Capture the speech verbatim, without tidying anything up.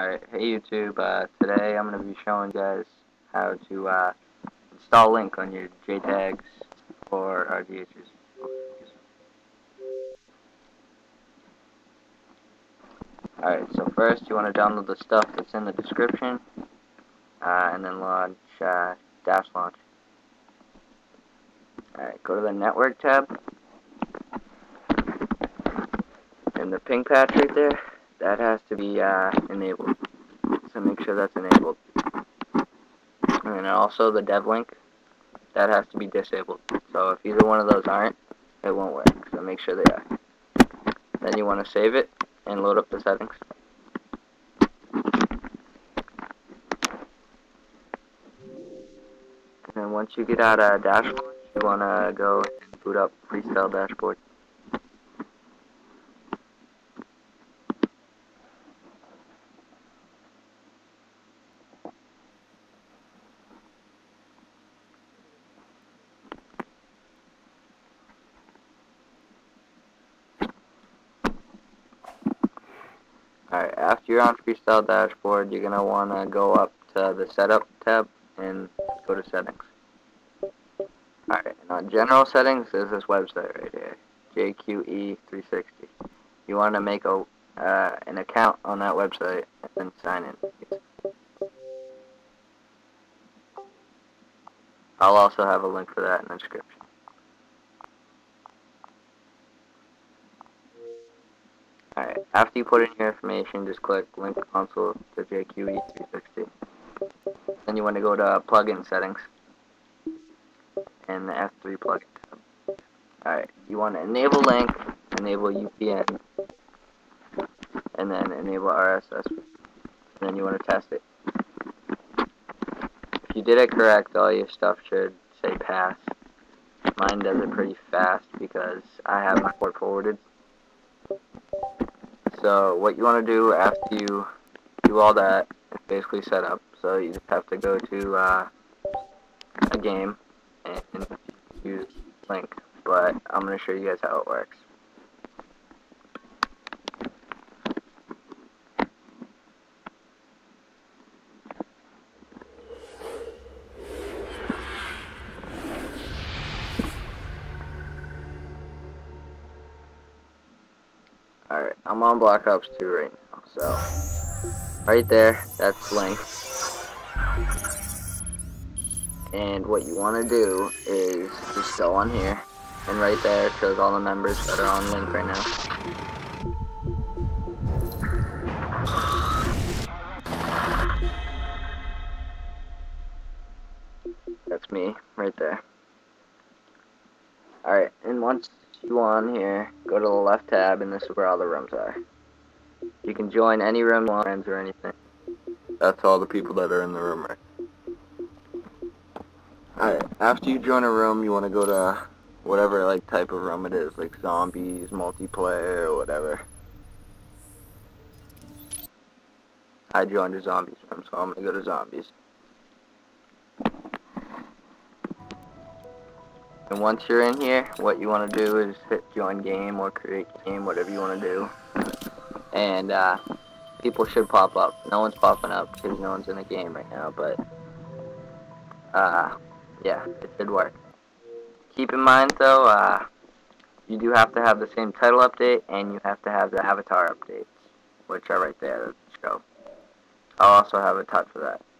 Alright, hey YouTube, uh, today I'm going to be showing you guys how to uh, install Link on your Jtags or R G H's. Alright, so first you want to download the stuff that's in the description, uh, and then launch uh, Dash Launch. Alright, go to the Network tab, and the ping patch right there, that has to be uh, enabled, so make sure that's enabled. And then also the dev link, that has to be disabled, so if either one of those aren't, it won't work, so make sure they are. Then you want to save it and load up the settings. And then once you get out of Dashboard, you want to go and boot up Freestyle Dashboard. Alright, after you're on Freestyle Dashboard, you're going to want to go up to the Setup tab and go to Settings. Alright, and on General Settings, there's this website right here, J Q E three sixty. You want to make a uh, an account on that website and then sign in. I'll also have a link for that in the description. Alright, after you put in your information, just click Link Console to J Q E three sixty. Then you want to go to Plugin Settings and the F three plugin tab. Alright, you want to enable Link, enable U P N, and then enable R S S. And then you want to test it. If you did it correct, all your stuff should say pass. Mine does it pretty fast because I have my port forwarded. So what you want to do after you do all that is basically set up. So you just have to go to uh, a game and, and use Link. But I'm going to show you guys how it works. Alright, I'm on Black Ops two right now, so right there, that's Link. And what you want to do is just go on here, and right there it shows all the members that are on Link right now. That's me, right there. Alright, and once you on here, go to the left tab, and this is where all the rooms are. You can join any room, lines, or anything. That's all the people that are in the room, right? Alright, after you join a room, you want to go to whatever like type of room it is, like zombies, multiplayer, or whatever. I joined a zombies room, so I'm going to go to zombies. And once you're in here, what you want to do is hit join game or create game, whatever you want to do. And uh, people should pop up. No one's popping up because no one's in a game right now, but uh, yeah, it should work. Keep in mind though, uh, you do have to have the same title update and you have to have the avatar updates, which are right there. Let's go. I'll also have a touch for that.